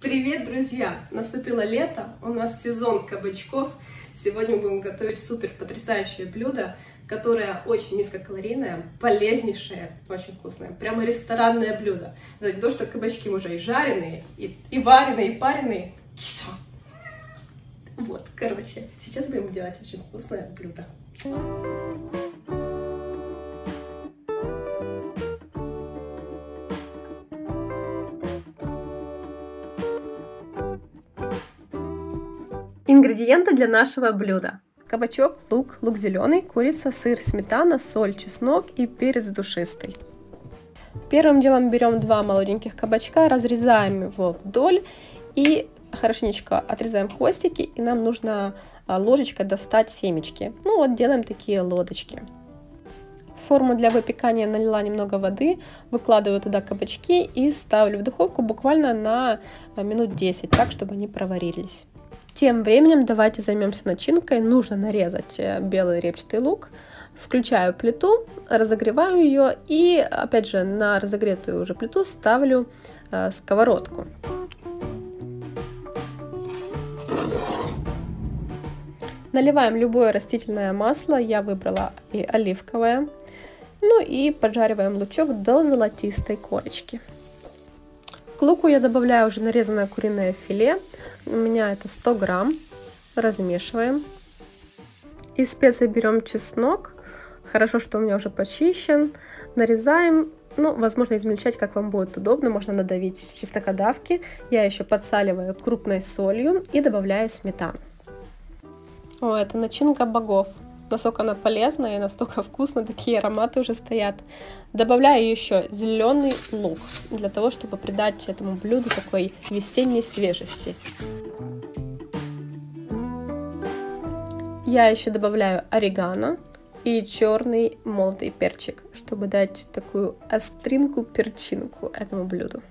Привет, друзья! Наступило лето, у нас сезон кабачков. Сегодня мы будем готовить супер потрясающее блюдо, которое очень низкокалорийное, полезнейшее, очень вкусное. Прямо ресторанное блюдо. Это не то, что кабачки уже и жареные, и вареные, и пареные. Все. Вот, короче, сейчас будем делать очень вкусное блюдо. Ингредиенты для нашего блюда. Кабачок, лук зеленый, курица, сыр, сметана, соль, чеснок и перец душистый. Первым делом берем два молоденьких кабачка, разрезаем его вдоль и хорошенечко отрезаем хвостики. И нам нужно ложечкой достать семечки. Ну вот делаем такие лодочки. В форму для выпекания налила немного воды, выкладываю туда кабачки и ставлю в духовку буквально на минут 10, так чтобы они проварились. Тем временем давайте займемся начинкой. Нужно нарезать белый репчатый лук. Включаю плиту, разогреваю ее и опять же на разогретую уже плиту ставлю сковородку. Наливаем любое растительное масло, я выбрала и оливковое. Ну и поджариваем лучок до золотистой корочки. К луку я добавляю уже нарезанное куриное филе, у меня это 100 грамм, размешиваем. Из специй берем чеснок, хорошо, что у меня уже почищен, нарезаем, ну, возможно, измельчать, как вам будет удобно, можно надавить в чеснокодавки. Я еще подсаливаю крупной солью и добавляю сметану. О, это начинка богов, настолько она полезная и настолько вкусно, такие ароматы уже стоят. Добавляю еще зеленый лук, для того, чтобы придать этому блюду такой весенней свежести. Я еще добавляю орегано и черный молотый перчик, чтобы дать такую остринку-перчинку этому блюду.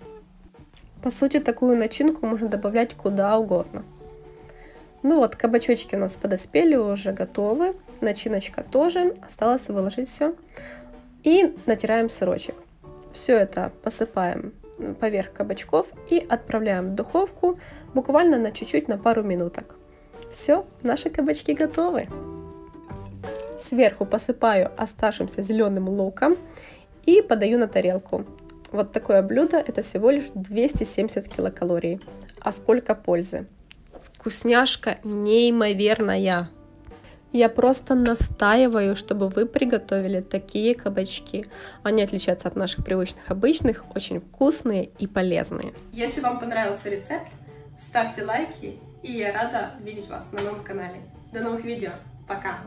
По сути, такую начинку можно добавлять куда угодно. Ну вот, кабачочки у нас подоспели, уже готовы. Начиночка тоже, осталось выложить все. И натираем сырочек. Все это посыпаем поверх кабачков и отправляем в духовку буквально на чуть-чуть, на пару минуток. Все, наши кабачки готовы. Сверху посыпаю оставшимся зеленым луком и подаю на тарелку. Вот такое блюдо, это всего лишь 270 килокалорий. А сколько пользы! Вкусняшка неимоверная. Я просто настаиваю, чтобы вы приготовили такие кабачки. Они отличаются от наших привычных обычных, очень вкусные и полезные. Если вам понравился рецепт, ставьте лайки, и я рада видеть вас на моем канале. До новых видео, пока!